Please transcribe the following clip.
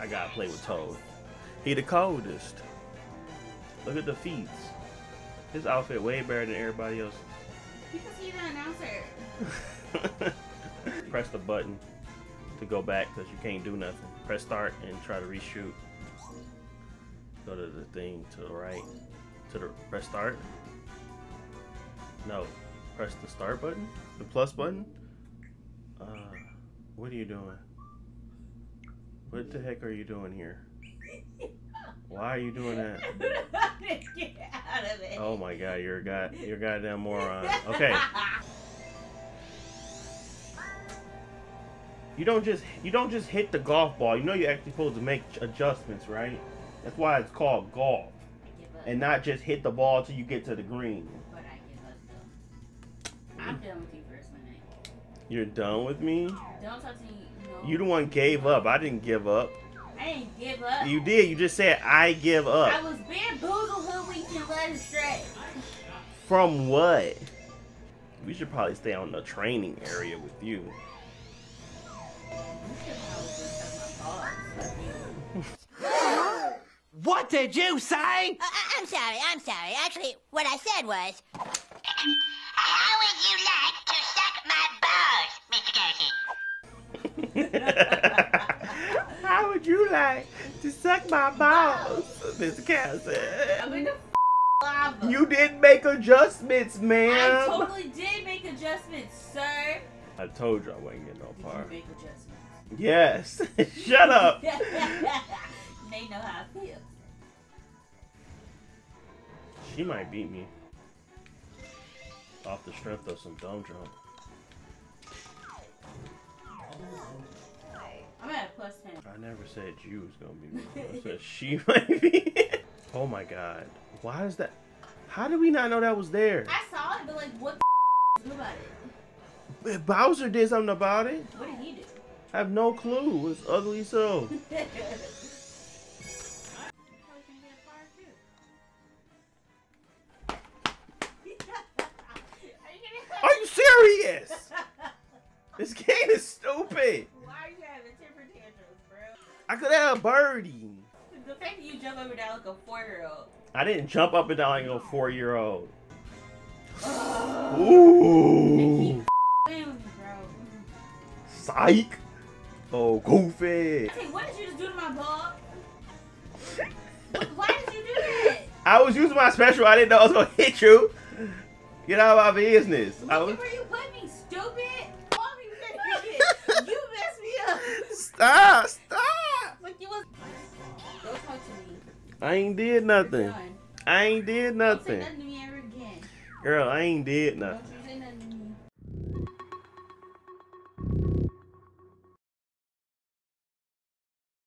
I gotta play with Toad. He the coldest. Look at the feats. His outfit way better than everybody else's. Because he's an announcer. Press the button to go back because you can't do nothing. Press start and try to reshoot. Go to the thing to the right. Press start. No. Press the start button? The plus button? What are you doing? What the heck are you doing here? Why are you doing that? Get out of it. Oh my god, you're a goddamn moron. Okay. You don't just hit the golf ball. You know you're actually supposed to make adjustments, right? That's why it's called golf. And not just hit the ball till you get to the green. But I give up though. I'm done with you for this one night. You're done with me? Don't talk to me. You the one gave up. I didn't give up. I didn't give up. You did. You just said, I give up. I was bamboozled who we can let astray. From what? We should probably stay on the training area with you. What did you say? I'm sorry. I'm sorry. Actually, what I said was, how would you like to suck my balls, Mr. Garrity? How would you like to suck my balls, Mr. Cassidy? I'm in the lava. You didn't make adjustments, ma'am. I totally did make adjustments, sir. I told you I wasn't getting no par. Did you make adjustments? Yes. Shut up. They know how I feel. She might beat me. Off the strength of some dumb jump. I'm at a +10. I never said you was gonna be me. I said she might be. Oh my god. Why is that? How did we not know that was there? I saw it, but like, what the f about it? Bowser did something about it. What did he do? I have no clue. It's ugly, so. Are you serious? This game is stupid. Why are you having temper tantrums, bro? I could have a birdie. The fact that you jump up and down like a 4-year-old. I didn't jump up and down like a 4-year-old. Ooh. Psych. Oh, goofy. What did you just do to my ball? Why did you do that? I was using my special. I didn't know I was gonna hit you. Get out of my business. Look at where you put me, stupid. Stop! Stop! Don't talk to me. I ain't did nothing. I ain't did nothing. Girl, I ain't did nothing.